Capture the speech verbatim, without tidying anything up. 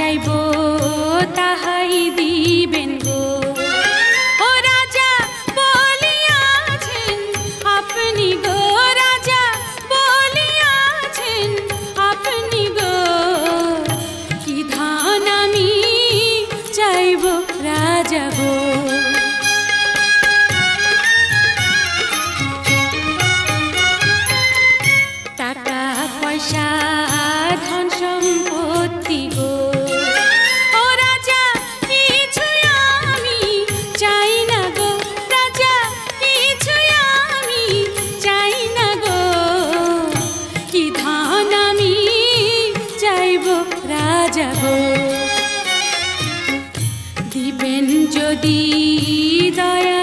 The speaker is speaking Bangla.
চাইবো তাহাই দিবেন গো। ও রাজা বলিয়াছেন আপনি গো, রাজা বলিয়াছেন আপনি গো। কি ধান আমি চাইবো রাজা গো। টাকা পয়সা ধন সম্পত্তি গো, ও রাজা কিছু আমি চাই না গো, রাজা কিছু আমি চাই না গো। কি ধান আমি চাইবো রাজা গো। দিবেন যদি দয়া